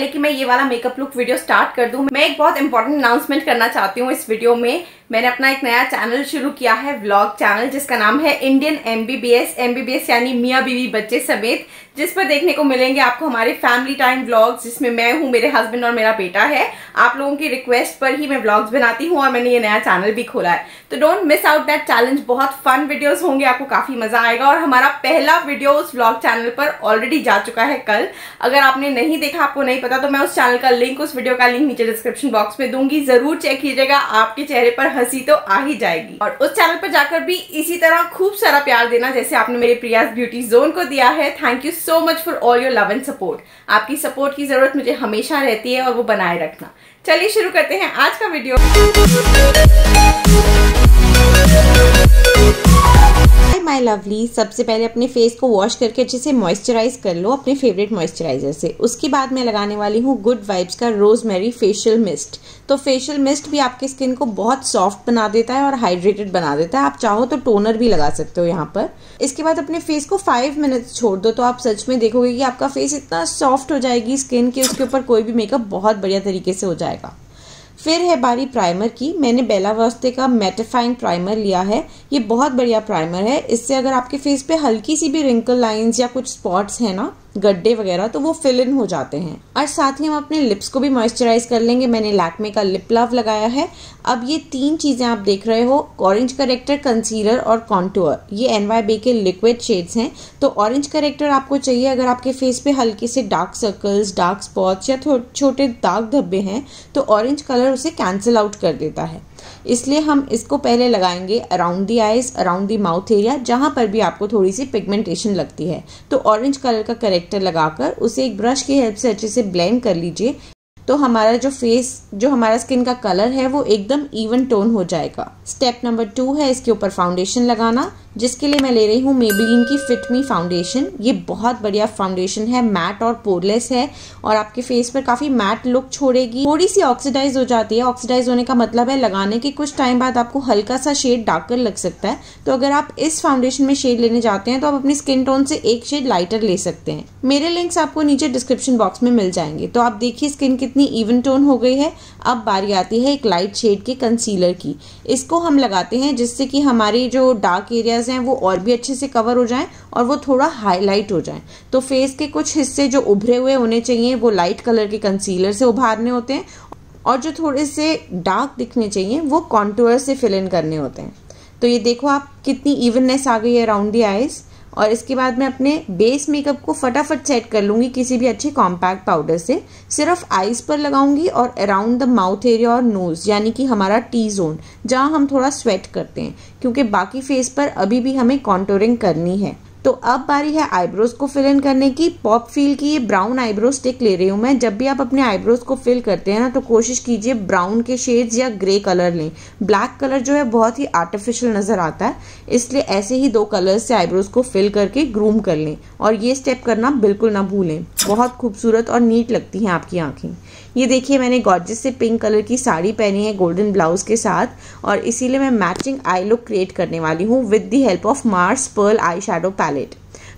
पहले कि मैं ये वाला मेकअप लुक वीडियो स्टार्ट कर दूं, मैं एक बहुत इंपॉर्टेंट अनाउंसमेंट करना चाहती हूँ इस वीडियो में। मैंने अपना एक नया चैनल शुरू किया है, व्लॉग चैनल, जिसका नाम है इंडियन MBBS। MBBS यानी मियाँ बीवी बच्चे समेत, जिस पर देखने को मिलेंगे आपको हमारे फैमिली टाइम व्लॉग्स, जिसमें मैं हूँ, मेरे हस्बैंड और मेरा बेटा है। आप लोगों की रिक्वेस्ट पर ही मैं व्लॉग्स बनाती हूँ और मैंने ये नया चैनल भी खोला है, तो don't miss out that challenge. बहुत फन वीडियोस होंगे, आपको काफ़ी मज़ा आएगा। और हमारा पहला वीडियो उस व्लॉग चैनल पर ऑलरेडी जा चुका है कल। अगर आपने नहीं देखा, आपको नहीं पता, तो मैं उस चैनल का लिंक, उस वीडियो का लिंक नीचे डिस्क्रिप्शन बॉक्स में दूंगी। ज़रूर चेक कीजिएगा, आपके चेहरे पर हंसी तो आ ही जाएगी। और उस चैनल पर जाकर भी इसी तरह खूब सारा प्यार देना, जैसे आपने मेरे प्रियाज ब्यूटी जोन को दिया है। Thank you so much for all your love and support. आपकी सपोर्ट की जरूरत मुझे हमेशा रहती है और वो बनाए रखना। चलिए शुरू करते हैं आज का वीडियो। माय लवली, सबसे पहले अपने फेस को वॉश करके अच्छे से मॉइस्चराइज कर लो अपने फेवरेट मॉइस्चराइजर से। उसके बाद मैं लगाने वाली हूँ गुड वाइब्स का रोजमेरी फेशियल मिस्ट। तो फेशियल मिस्ट भी आपकी स्किन को बहुत सॉफ्ट बना देता है और हाइड्रेटेड बना देता है। आप चाहो तो टोनर भी लगा सकते हो यहाँ पर। इसके बाद अपने फेस को 5 मिनट छोड़ दो, तो आप सच में देखोगे कि आपका फेस इतना सॉफ्ट हो जाएगी स्किन की, उसके ऊपर कोई भी मेकअप बहुत बढ़िया तरीके से हो जाएगा। फिर है बारी प्राइमर की। मैंने बेला वोस्ते का मैटिफाइंग प्राइमर लिया है। ये बहुत बढ़िया प्राइमर है। इससे अगर आपके फेस पे हल्की सी भी रिंकल लाइंस या कुछ स्पॉट्स है ना, गड्ढे वगैरह, तो वो फिल इन हो जाते हैं। और साथ ही हम अपने लिप्स को भी मॉइस्चराइज कर लेंगे। मैंने लैक्मे का लिप लव लगाया है। अब ये 3 चीज़ें आप देख रहे हो, ऑरेंज करेक्टर, कंसीलर और कॉन्टूर, ये NYB के लिक्विड शेड्स हैं। तो ऑरेंज करेक्टर आपको चाहिए अगर आपके फेस पे हल्के से डार्क सर्कल्स, डार्क स्पॉट्स या छोटे दाग धब्बे हैं, तो ऑरेंज कलर उसे कैंसिल आउट कर देता है। इसलिए हम इसको पहले लगाएंगे around the eyes, around the mouth area, जहाँ पर भी आपको थोड़ी सी पिगमेंटेशन लगती है। तो ऑरेंज कलर का करेक्टर लगाकर उसे एक ब्रश की हेल्प से अच्छे से ब्लेंड कर लीजिए। तो हमारा जो हमारा स्किन का कलर है वो एकदम इवन टोन हो जाएगा। स्टेप नंबर 2 है इसके ऊपर फाउंडेशन लगाना, जिसके लिए मैं ले रही हूँ मेबेलिन की फिट मी फाउंडेशन। ये बहुत बढ़िया फाउंडेशन है, मैट और पोरलेस है और आपके फेस पर काफ़ी मैट लुक छोड़ेगी। थोड़ी सी ऑक्सीडाइज हो जाती है। ऑक्सीडाइज होने का मतलब है लगाने के कुछ टाइम बाद आपको हल्का सा शेड डार्कर लग सकता है। तो अगर आप इस फाउंडेशन में शेड लेने जाते हैं तो आप अपनी स्किन टोन से एक शेड लाइटर ले सकते हैं। मेरे लिंक्स आपको नीचे डिस्क्रिप्शन बॉक्स में मिल जाएंगे। तो आप देखिए स्किन कितनी इवन टोन हो गई है। अब बारी आती है एक लाइट शेड के कंसीलर की। इसको हम लगाते हैं जिससे कि हमारे जो डार्क एरिया हैं वो और भी अच्छे से कवर हो जाएं और वो थोड़ा हाईलाइट हो जाएं। तो फेस के कुछ हिस्से जो उभरे हुए होने चाहिए वो लाइट कलर के कंसीलर से उभारने होते हैं, और जो थोड़े से डार्क दिखने चाहिए वो कॉन्टूर से फिल इन करने होते हैं। तो ये देखो आप, कितनी इवननेस आ गई है अराउंड द आईज। और इसके बाद मैं अपने बेस मेकअप को फटाफट सेट कर लूँगी किसी भी अच्छे कॉम्पैक्ट पाउडर से। सिर्फ आईज पर लगाऊंगी और अराउंड द माउथ एरिया और नोज़, यानी कि हमारा टी जोन, जहाँ हम थोड़ा स्वेट करते हैं, क्योंकि बाकी फेस पर अभी भी हमें कॉन्टूरिंग करनी है। तो अब बारी है आईब्रोज को फिल इन करने की। पॉप फील की ये ब्राउन आईब्रो स्टिक ले रही हूँ मैं। जब भी आप अपने आईब्रोज को फिल करते हैं ना, तो कोशिश कीजिए ब्राउन के शेड्स या ग्रे कलर लें। ब्लैक कलर जो है बहुत ही आर्टिफिशियल नज़र आता है, इसलिए ऐसे ही 2 कलर्स से आईब्रोज को फिल करके ग्रूम कर लें। और ये स्टेप करना बिल्कुल ना भूलें, बहुत खूबसूरत और नीट लगती हैं आपकी आँखें। ये देखिए, मैंने गॉर्जियस से पिंक कलर की साड़ी पहनी है गोल्डन ब्लाउज के साथ, और इसीलिए मैं मैचिंग आई लुक क्रिएट करने वाली हूँ with the help of Mars pearl eye shadow palette.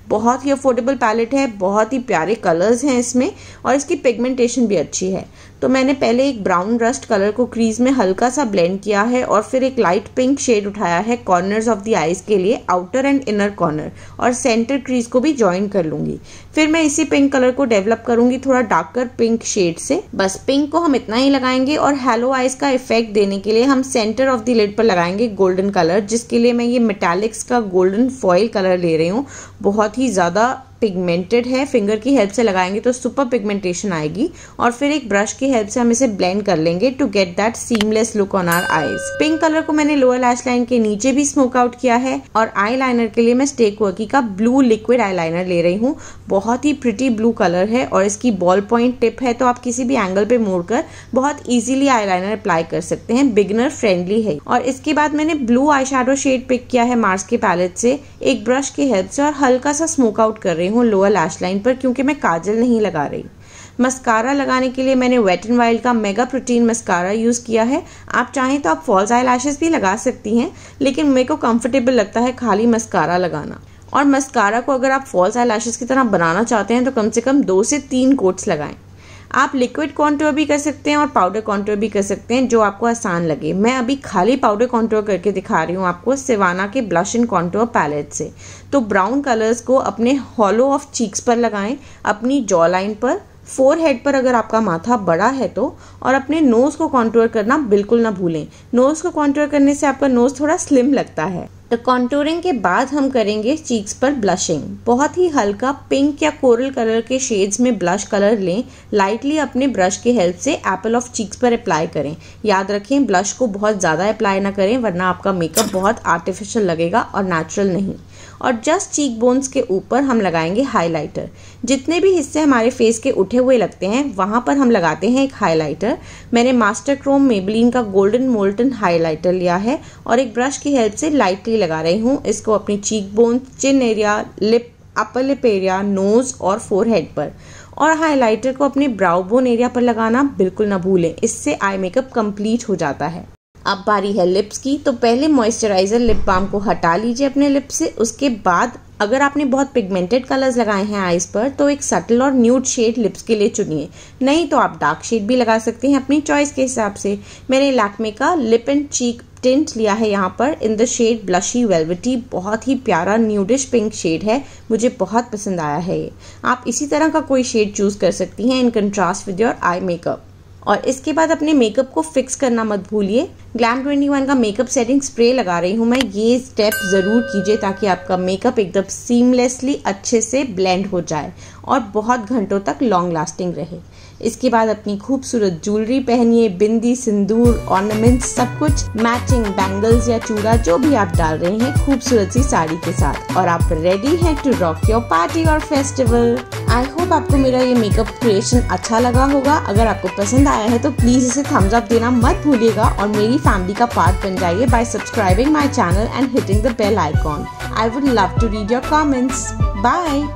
बहुत ही अफोर्डेबल पैलेट है, बहुत ही प्यारे कलर्स हैं इसमें और इसकी पिगमेंटेशन भी अच्छी है। तो मैंने पहले एक ब्राउन रस्ट कलर को क्रीज में हल्का सा ब्लेंड किया है और फिर एक लाइट पिंक शेड उठाया है कॉर्नर्स ऑफ द आईज के लिए, आउटर एंड इनर कॉर्नर, और सेंटर क्रीज को भी ज्वाइन कर लूँगी। फिर मैं इसी पिंक कलर को डेवलप करूँगी थोड़ा डार्कर पिंक शेड से। बस पिंक को हम इतना ही लगाएंगे। और हेलो आइज का इफेक्ट देने के लिए हम सेंटर ऑफ द लिड पर लगाएंगे गोल्डन कलर, जिसके लिए मैं ये मेटालिक्स का गोल्डन फॉयल कलर ले रही हूँ। बहुत ही ज़्यादा पिगमेंटेड है, फिंगर की हेल्प से लगाएंगे तो सुपर पिगमेंटेशन आएगी। और फिर एक ब्रश की हेल्प से हम इसे ब्लेंड कर लेंगे to get that seamless look on our eyes. Pink colour को मैंने लोअर लैश लाइन के नीचे भी स्मोक आउट किया है। और आईलाइनर के लिए मैं स्टे क्वर्की का ब्लू लिक्विड आईलाइनर ले रही हूँ। बहुत ही प्रिटी ब्लू कलर है और इसकी बॉल पॉइंट टिप है, तो आप किसी भी एंगल पे मोड़कर बहुत ईजिली आईलाइनर अप्लाई कर सकते हैं। बिगिनर फ्रेंडली है। और इसके बाद मैंने ब्लू आईशैडो शेड पिक किया है मार्स के पैलेट से, एक ब्रश की हेल्प से, और हल्का सा स्मोक आउट कर रही हूँ लोअर लैश लाइन पर, क्योंकि मैं काजल नहीं लगा रही। मस्कारा लगाने के लिए मैंने वेट एंड वाइल्ड का मेगा प्रोटीन मस्कारा यूज़ किया है। आप चाहें तो आप फॉल्स आई लैशेस भी लगा सकती हैं, लेकिन मेरे को कंफर्टेबल लगता है खाली मस्कारा लगाना। और मस्कारा को अगर आप फॉल्स आई लैशेस की तरह बनाना चाहते हैं तो कम से कम 2 से 3 कोट्स लगाएं। आप लिक्विड कॉन्टूर भी कर सकते हैं और पाउडर कॉन्टूर भी कर सकते हैं, जो आपको आसान लगे। मैं अभी खाली पाउडर कॉन्टूर करके दिखा रही हूँ आपको सिवाना के ब्लश एंड कॉन्टूर पैलेट से। तो ब्राउन कलर्स को अपने हॉलो ऑफ चीक्स पर लगाएं, अपनी जॉ लाइन पर, फोरहेड पर अगर आपका माथा बड़ा है तो, और अपने नोज़ को कॉन्टूर करना बिल्कुल ना भूलें। नोज़ को कॉन्टूर करने से आपका नोज़ थोड़ा स्लिम लगता है। तो कॉन्टूरिंग के बाद हम करेंगे चीक्स पर ब्लशिंग। बहुत ही हल्का पिंक या कोरल कलर के शेड्स में ब्लश कलर लें, लाइटली अपने ब्रश की हेल्प से एप्पल ऑफ चीक्स पर अप्लाई करें। याद रखें ब्लश को बहुत ज़्यादा अप्लाई ना करें, वरना आपका मेकअप बहुत आर्टिफिशियल लगेगा और नेचुरल नहीं। और जस्ट चीक बोन्स के ऊपर हम लगाएंगे हाइलाइटर। जितने भी हिस्से हमारे फेस के उठे हुए लगते हैं वहाँ पर हम लगाते हैं एक हाइलाइटर। मैंने मास्टर क्रोम मेबेलिन का गोल्डन मोल्टन हाइलाइटर लिया है और एक ब्रश की हेल्प से लाइटली लगा रही हूँ। इसको अपनी cheek bone, chin area, lip, upper lip area, nose और फोरहेड पर, और हाइलाइटर को अपने ब्राउ बोन एरिया पर लगाना बिल्कुल ना भूलें। इससे आई मेकअप कंप्लीट हो जाता है। अब बारी है लिप्स की। तो पहले मॉइस्चराइजर लिप बाम को हटा लीजिए अपने लिप से। उसके बाद अगर आपने बहुत पिगमेंटेड कलर्स लगाए हैं आईज पर, तो एक सटल और न्यूड शेड लिप्स के लिए चुनिए, नहीं तो आप डार्क शेड भी लगा सकते हैं अपनी चॉइस के हिसाब से। मैंने लैक्मे का लिप एंड चीक टिंट लिया है यहाँ पर in the shade blushy velvety. बहुत ही प्यारा न्यूडिश पिंक शेड है, मुझे बहुत पसंद आया है ये। आप इसी तरह का कोई शेड चूज कर सकती हैं in contrast with your eye makeup. और इसके बाद अपने मेकअप को फिक्स करना मत भूलिए। ग्लैम 21 का मेकअप सेटिंग स्प्रे लगा रही हूँ मैं। ये स्टेप ज़रूर कीजिए ताकि आपका मेकअप एकदम सीमलेसली अच्छे से ब्लेंड हो जाए और बहुत घंटों तक लॉन्ग लास्टिंग रहे। इसके बाद अपनी खूबसूरत ज्वेलरी पहनिए, बिंदी, सिंदूर, ऑर्नामेंट्स, सब कुछ मैचिंग बैंगल्स या चूड़ा जो भी आप डाल रहे हैं खूबसूरत सी साड़ी के साथ, और आप रेडी हैं टू रॉक योर पार्टी और फेस्टिवल। आई होप आपको मेरा ये मेकअप क्रिएशन अच्छा लगा होगा। अगर आपको पसंद आया है तो प्लीज़ इसे थम्स अप देना मत भूलिएगा और मेरी फैमिली का पार्ट बन जाइए by subscribing my channel and hitting the bell icon. I would love to read your comments. Bye.